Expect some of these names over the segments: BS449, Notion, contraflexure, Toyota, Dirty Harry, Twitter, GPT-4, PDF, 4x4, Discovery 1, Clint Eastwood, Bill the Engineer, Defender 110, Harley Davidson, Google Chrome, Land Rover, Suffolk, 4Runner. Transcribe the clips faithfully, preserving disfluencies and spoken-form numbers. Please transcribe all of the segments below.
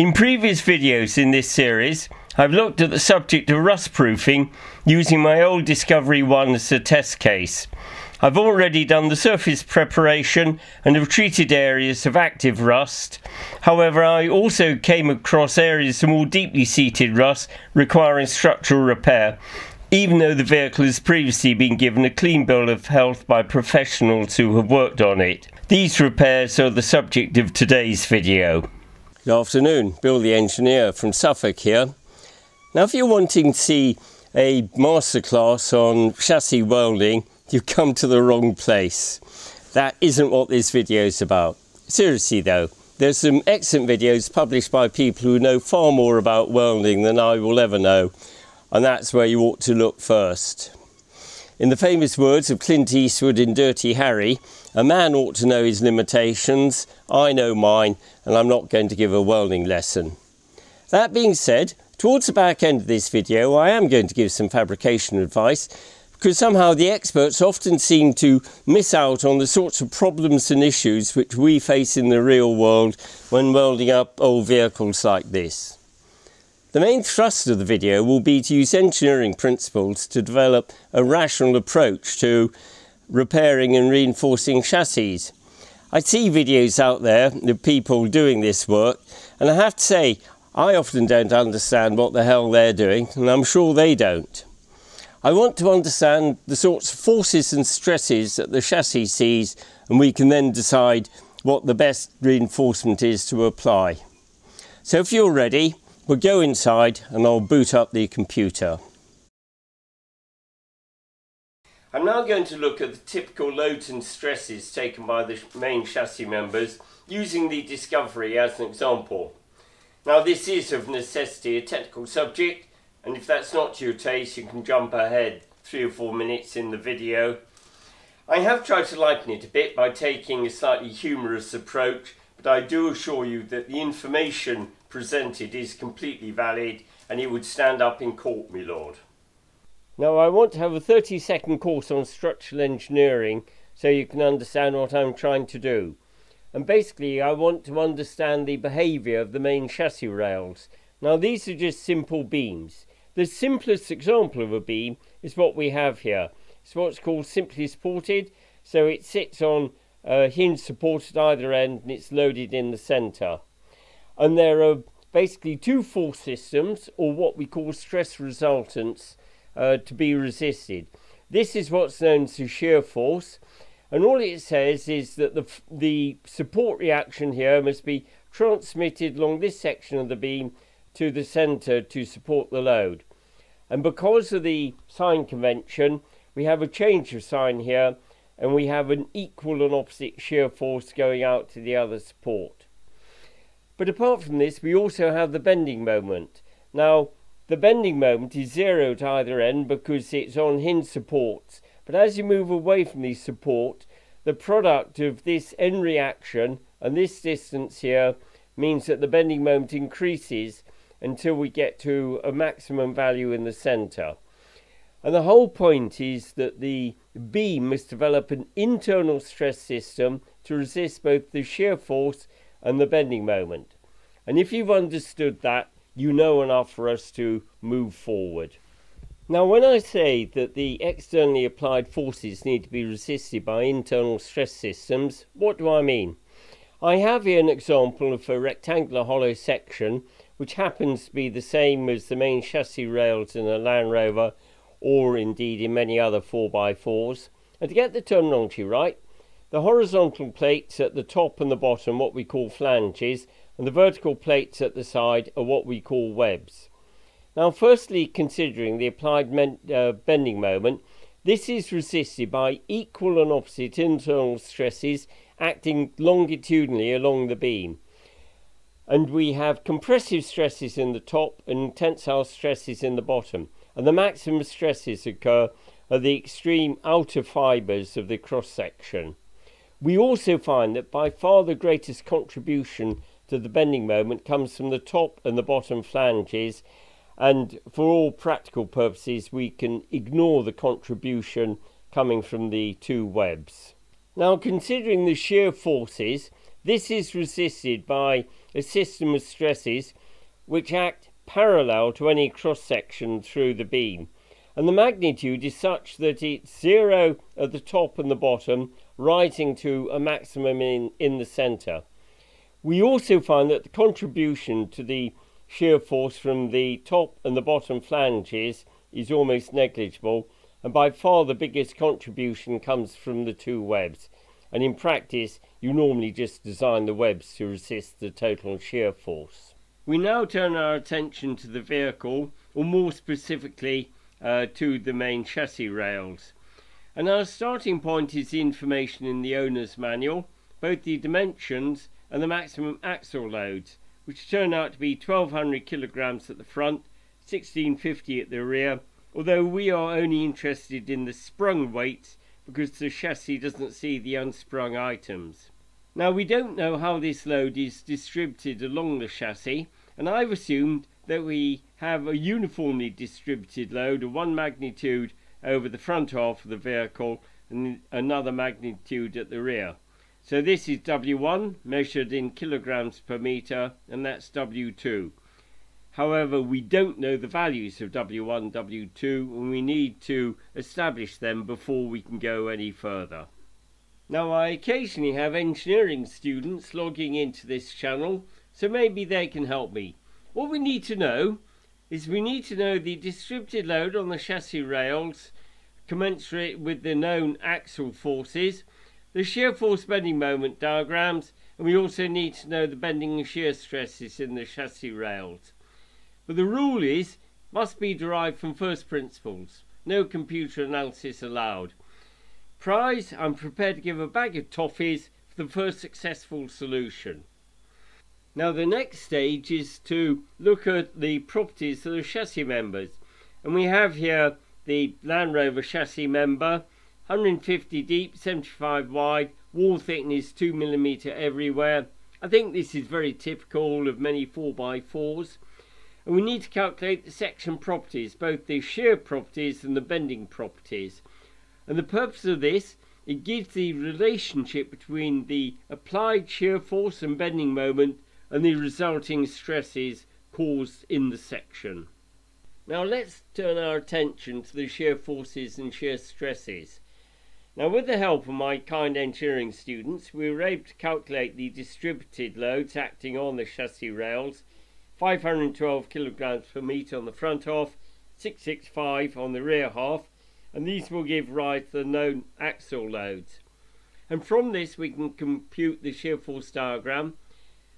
In previous videos in this series, I've looked at the subject of rust proofing using my old Discovery one as a test case. I've already done the surface preparation and have treated areas of active rust. However, I also came across areas of more deeply seated rust requiring structural repair, even though the vehicle has previously been given a clean bill of health by professionals who have worked on it. These repairs are the subject of today's video. Good afternoon, Bill the Engineer from Suffolk here. Now, if you're wanting to see a masterclass on chassis welding, you've come to the wrong place. That isn't what this video is about. Seriously though, there's some excellent videos published by people who know far more about welding than I will ever know, and that's where you ought to look first. In the famous words of Clint Eastwood in Dirty Harry, a man ought to know his limitations, I know mine, and I'm not going to give a welding lesson. That being said, towards the back end of this video, I am going to give some fabrication advice, because somehow the experts often seem to miss out on the sorts of problems and issues which we face in the real world when welding up old vehicles like this. The main thrust of the video will be to use engineering principles to develop a rational approach to repairing and reinforcing chassis. I see videos out there of people doing this work, and I have to say, I often don't understand what the hell they're doing, and I'm sure they don't. I want to understand the sorts of forces and stresses that the chassis sees, and we can then decide what the best reinforcement is to apply. So if you're ready, we'll go inside and I'll boot up the computer. I'm now going to look at the typical loads and stresses taken by the main chassis members using the Discovery as an example. Now, this is of necessity a technical subject, and if that's not to your taste, you can jump ahead three or four minutes in the video. I have tried to lighten it a bit by taking a slightly humorous approach, but I do assure you that the information presented is completely valid and it would stand up in court, my lord. Now, I want to have a thirty second course on structural engineering so you can understand what I'm trying to do. And basically, I want to understand the behaviour of the main chassis rails. Now, these are just simple beams. The simplest example of a beam is what we have here. It's what's called simply supported. So it sits on a hinge support at either end and it's loaded in the centre. And there are basically two force systems, or what we call stress resultants, uh, to be resisted. This is what's known as shear force. And all it says is that the, the support reaction here must be transmitted along this section of the beam to the centre to support the load. And because of the sign convention, we have a change of sign here, and we have an equal and opposite shear force going out to the other support. But apart from this, we also have the bending moment. Now, the bending moment is zero at either end because it's on hinge supports. But as you move away from the support, the product of this end reaction and this distance here means that the bending moment increases until we get to a maximum value in the centre. And the whole point is that the beam must develop an internal stress system to resist both the shear force and the bending moment. And if you've understood that, you know enough for us to move forward. Now, when I say that the externally applied forces need to be resisted by internal stress systems, what do I mean? I have here an example of a rectangular hollow section which happens to be the same as the main chassis rails in a Land Rover, or indeed in many other four by fours. And to get the terminology right, the horizontal plates at the top and the bottom, what we call flanges, and the vertical plates at the side are what we call webs. Now, firstly, considering the applied uh, bending moment, this is resisted by equal and opposite internal stresses acting longitudinally along the beam. And we have compressive stresses in the top and tensile stresses in the bottom. And the maximum stresses occur at the extreme outer fibres of the cross-section. We also find that by far the greatest contribution to the bending moment comes from the top and the bottom flanges, and for all practical purposes we can ignore the contribution coming from the two webs. Now, considering the shear forces, This is resisted by a system of stresses which act parallel to any cross-section through the beam, and the magnitude is such that it's zero at the top and the bottom, rising to a maximum in, in the centre. We also find that the contribution to the shear force from the top and the bottom flanges is almost negligible, and by far the biggest contribution comes from the two webs, and in practice you normally just design the webs to resist the total shear force. We now turn our attention to the vehicle, or more specifically uh, to the main chassis rails, and our starting point is the information in the owner's manual, both the dimensions and the maximum axle loads, which turn out to be twelve hundred kilograms at the front, sixteen fifty at the rear, although we are only interested in the sprung weights because the chassis doesn't see the unsprung items. Now, we don't know how this load is distributed along the chassis, and I've assumed that we have a uniformly distributed load of one magnitude over the front half of the vehicle and another magnitude at the rear. So this is W one measured in kilograms per metre, and that's W two. However, we don't know the values of W one, W two, and we need to establish them before we can go any further. Now, I occasionally have engineering students logging into this channel, so maybe they can help me. What we need to know is we need to know the distributed load on the chassis rails commensurate with the known axial forces, the shear force bending moment diagrams, and we also need to know the bending and shear stresses in the chassis rails. But the rule is, must be derived from first principles. No computer analysis allowed. Prize, I'm prepared to give a bag of toffees for the first successful solution. Now, the next stage is to look at the properties of the chassis members. And we have here the Land Rover chassis member, one hundred fifty deep, seventy-five wide, wall thickness two millimeters everywhere. I think this is very typical of many four by fours. And we need to calculate the section properties, both the shear properties and the bending properties. And the purpose of this, it gives the relationship between the applied shear force and bending moment and the resulting stresses caused in the section. Now let's turn our attention to the shear forces and shear stresses. Now, with the help of my kind engineering students, we were able to calculate the distributed loads acting on the chassis rails, five hundred twelve kilograms per metre on the front half, six hundred sixty-five on the rear half, and these will give rise to the known axial loads. And from this we can compute the shear force diagram.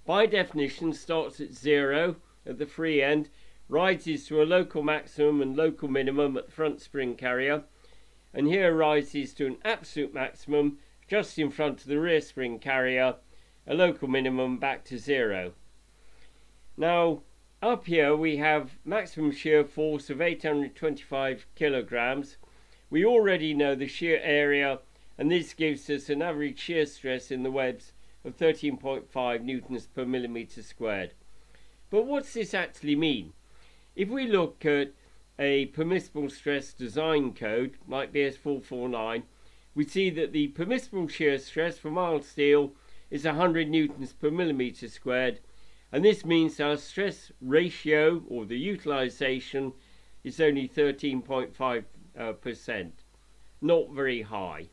By definition, starts at zero at the free end, rises to a local maximum and local minimum at the front spring carrier, and here rises to an absolute maximum just in front of the rear spring carrier, a local minimum back to zero. Now, up here we have maximum shear force of eight hundred twenty-five kilograms. We already know the shear area, and this gives us an average shear stress in the webs of thirteen point five newtons per millimetre squared. But what's this actually mean? If we look at a permissible stress design code like B S four forty-nine, we see that the permissible shear stress for mild steel is one hundred newtons per millimetre squared, and this means our stress ratio, or the utilisation, is only thirteen point five percent, uh, not very high.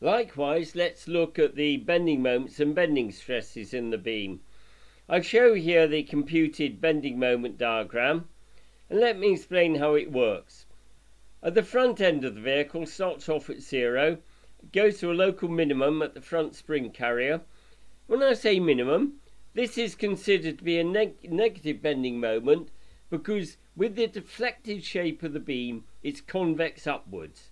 Likewise, let's look at the bending moments and bending stresses in the beam. I show here the computed bending moment diagram, and let me explain how it works. At the front end of the vehicle, starts off at zero, goes to a local minimum at the front spring carrier. When I say minimum, this is considered to be a neg negative bending moment because with the deflected shape of the beam, it's convex upwards.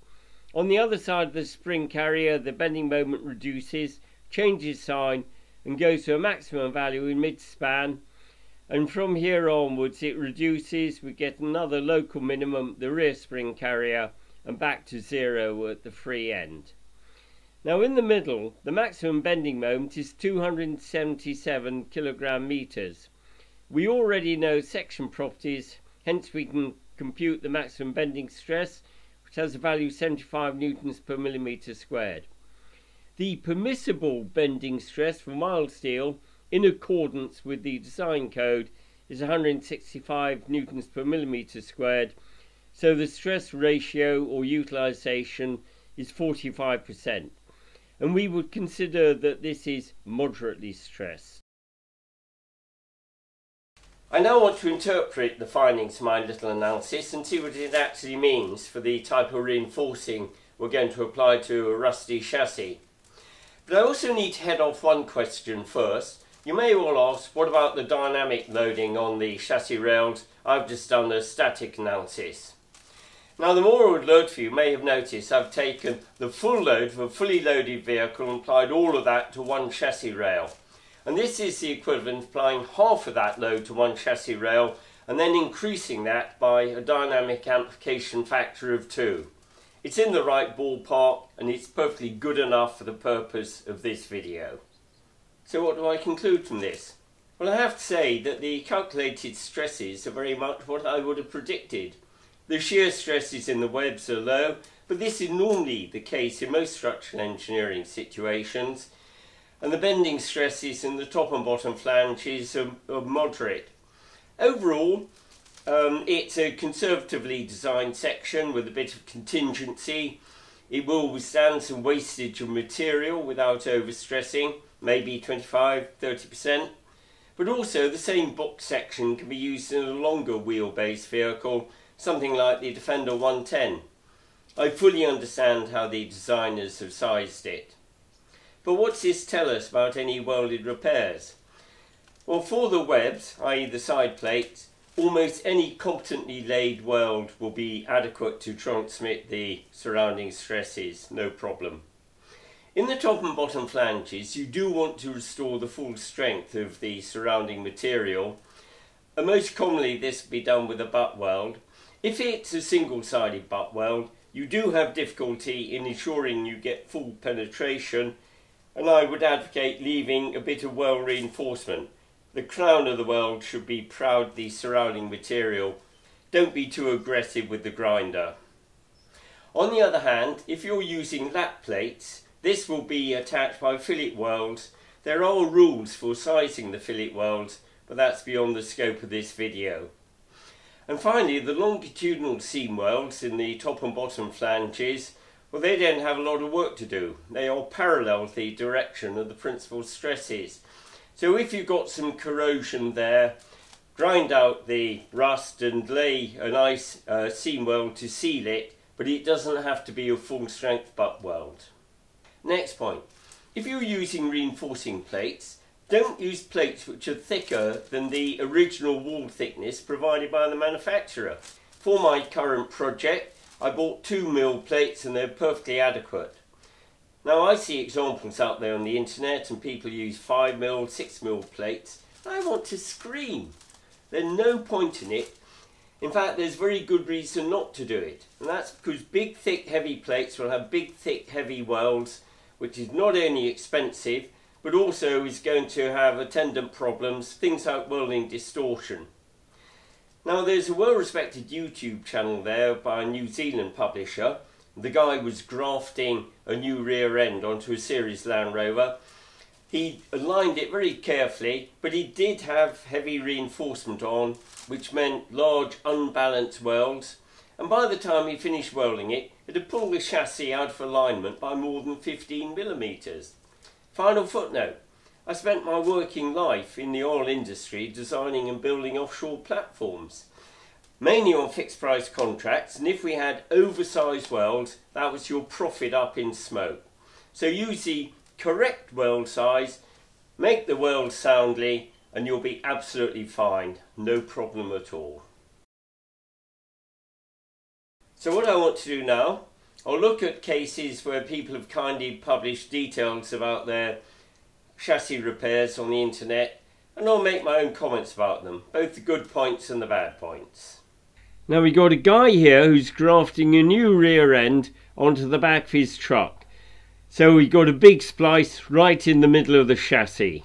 On the other side of the spring carrier, the bending moment reduces, changes sign, and goes to a maximum value in mid-span. And from here onwards, it reduces. We get another local minimum, the rear spring carrier, and back to zero at the free end. Now, in the middle, the maximum bending moment is two hundred seventy-seven kilogram meters. We already know section properties, hence we can compute the maximum bending stress, which has a value of seventy-five newtons per millimeter squared. the permissible bending stress for mild steel in accordance with the design code is one hundred sixty-five newtons per millimeter squared, so the stress ratio or utilization is forty-five percent, and we would consider that this is moderately stressed. I now want to interpret the findings of my little analysis and see what it actually means for the type of reinforcing we're going to apply to a rusty chassis. But I also need to head off one question first. You may all ask, what about the dynamic loading on the chassis rails? I've just done a static analysis. Now, the more I would load for you may have noticed I've taken the full load for a fully loaded vehicle and applied all of that to one chassis rail. And this is the equivalent of applying half of that load to one chassis rail and then increasing that by a dynamic amplification factor of two. It's in the right ballpark and it's perfectly good enough for the purpose of this video. So what do I conclude from this? Well, I have to say that the calculated stresses are very much what I would have predicted. The shear stresses in the webs are low, but this is normally the case in most structural engineering situations. And the bending stresses in the top and bottom flanges are, are moderate. Overall, um, it's a conservatively designed section with a bit of contingency. It will withstand some wastage of material without overstressing, maybe twenty-five to thirty percent. But also the same box section can be used in a longer wheelbase vehicle, something like the Defender one ten. I fully understand how the designers have sized it. But what's this tell us about any welded repairs? Well, for the webs, that is the side plates, almost any competently laid weld will be adequate to transmit the surrounding stresses, no problem. In the top and bottom flanges, you do want to restore the full strength of the surrounding material, and most commonly this will be done with a butt weld. If it's a single-sided butt weld, you do have difficulty in ensuring you get full penetration, and I would advocate leaving a bit of weld reinforcement. The crown of the weld should be proudly surrounding material. Don't be too aggressive with the grinder. On the other hand, if you're using lap plates, this will be attached by fillet welds. There are rules for sizing the fillet welds, but that's beyond the scope of this video. And finally, the longitudinal seam welds in the top and bottom flanges, well, they don't have a lot of work to do. They are parallel to the direction of the principal stresses. So if you've got some corrosion there, grind out the rust and lay a nice uh, seam weld to seal it, but it doesn't have to be a full strength butt weld. Next point. If you're using reinforcing plates, don't use plates which are thicker than the original wall thickness provided by the manufacturer. For my current project, I bought two mil plates and they're perfectly adequate. Now, I see examples out there on the internet and people use five mil, six mil plates. I want to scream. There's no point in it. In fact, there's very good reason not to do it. And that's because big, thick, heavy plates will have big, thick, heavy welds, which is not only expensive, but also is going to have attendant problems, things like welding distortion. Now, there's a well-respected YouTube channel there by a New Zealand publisher. The guy was grafting a new rear end onto a series Land Rover. He aligned it very carefully, but he did have heavy reinforcement on, which meant large unbalanced welds. And by the time he finished welding it, it had pulled the chassis out of alignment by more than fifteen millimeters. Final footnote. I spent my working life in the oil industry designing and building offshore platforms, mainly on fixed price contracts, and if we had oversized welds, that was your profit up in smoke. So use the correct weld size, make the weld soundly, and you'll be absolutely fine, no problem at all. So what I want to do now, I'll look at cases where people have kindly published details about their chassis repairs on the internet, and I'll make my own comments about them, both the good points and the bad points. Now, we got a guy here who's grafting a new rear end onto the back of his truck. So we got a big splice right in the middle of the chassis,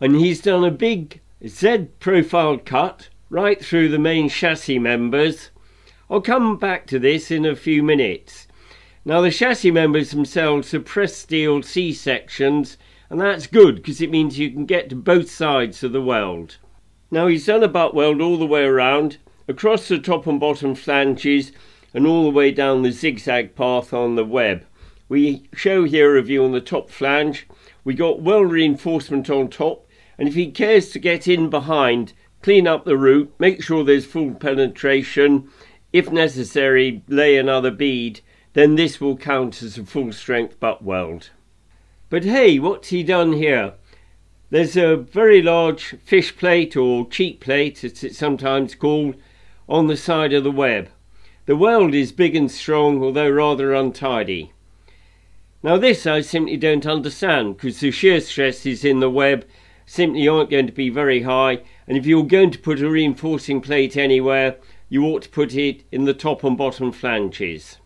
and he's done a big Z profile cut right through the main chassis members. I'll come back to this in a few minutes. Now the chassis members themselves are pressed steel C-sections, and that's good because it means you can get to both sides of the weld. Now he's done a butt weld all the way around, across the top and bottom flanges, and all the way down the zigzag path on the web. We show here a view on the top flange. We got weld reinforcement on top, and if he cares to get in behind, clean up the route, make sure there's full penetration, if necessary lay another bead, then this will count as a full strength butt weld. But hey, what's he done here? There's a very large fish plate, or cheek plate as it's sometimes called, on the side of the web. The weld is big and strong, although rather untidy. Now this I simply don't understand, because the shear stresses in the web simply aren't going to be very high, and if you're going to put a reinforcing plate anywhere, you ought to put it in the top and bottom flanges.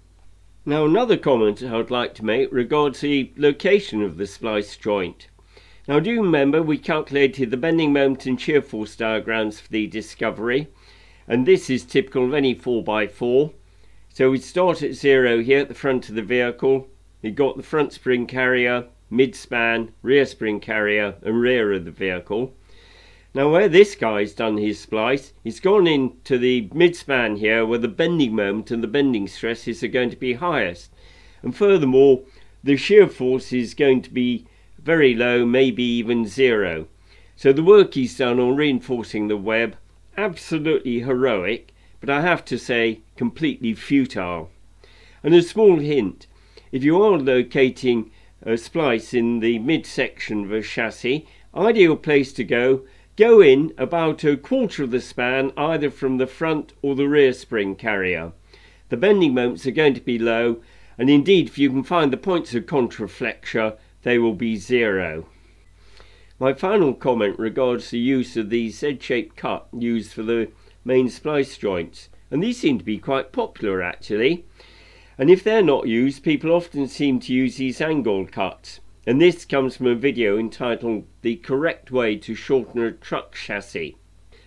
Now another comment I would like to make regards the location of the splice joint. Now do you remember we calculated the bending moment and shear force diagrams for the Discovery, and this is typical of any four by four. So we start at zero here at the front of the vehicle. You've got the front spring carrier, mid-span, rear spring carrier and rear of the vehicle. Now where this guy's done his splice, he's gone into the mid-span here where the bending moment and the bending stresses are going to be highest. And furthermore, the shear force is going to be very low, maybe even zero. So the work he's done on reinforcing the web, absolutely heroic, but I have to say completely futile. And a small hint, if you are locating a splice in the midsection of a chassis, ideal place to go Go in about a quarter of the span, either from the front or the rear spring carrier. The bending moments are going to be low, and indeed if you can find the points of contraflexure, they will be zero. My final comment regards the use of the Z-shaped cut used for the main splice joints, and these seem to be quite popular actually, and if they're not used, people often seem to use these angled cuts. And this comes from a video entitled The Correct Way to Shorten a Truck Chassis.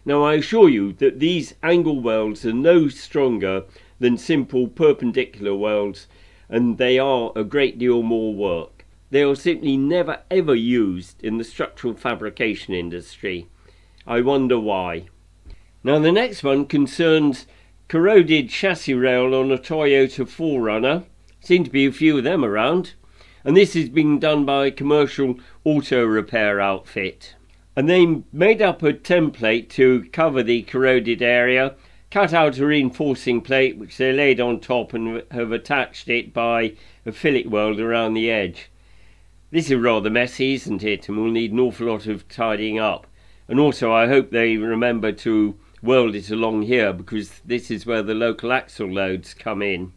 Now I assure you that these angle welds are no stronger than simple perpendicular welds, and they are a great deal more work. They are simply never ever used in the structural fabrication industry. I wonder why. Now the next one concerns corroded chassis rail on a Toyota four runner. Seem to be a few of them around. And this is being done by a commercial auto repair outfit. And they made up a template to cover the corroded area, cut out a reinforcing plate which they laid on top and have attached it by a fillet weld around the edge. This is rather messy, isn't it? And will need an awful lot of tidying up. And also I hope they remember to weld it along here, because this is where the local axle loads come in.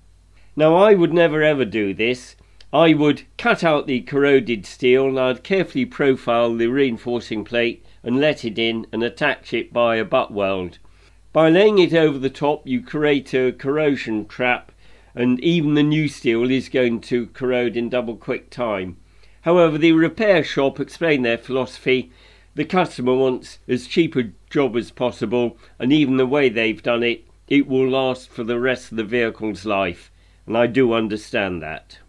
Now I would never ever do this. I would cut out the corroded steel and I'd carefully profile the reinforcing plate and let it in and attach it by a butt weld. By laying it over the top you create a corrosion trap, and even the new steel is going to corrode in double quick time. However, the repair shop explained their philosophy. The customer wants as cheap a job as possible, and even the way they've done it, it will last for the rest of the vehicle's life, and I do understand that.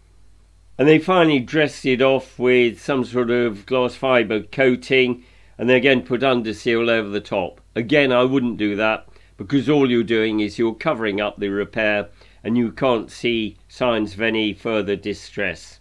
And they finally dressed it off with some sort of glass fibre coating, and they're going to put under seal over the top. Again, I wouldn't do that, because all you're doing is you're covering up the repair and you can't see signs of any further distress.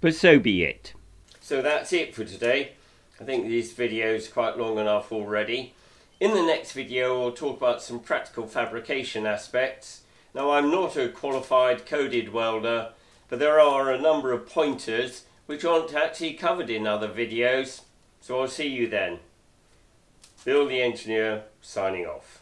But so be it. So that's it for today. I think this video is quite long enough already. In the next video we'll talk about some practical fabrication aspects. Now I'm not a qualified coded welder, but there are a number of pointers which aren't actually covered in other videos, so I'll see you then. Bill the Engineer, signing off.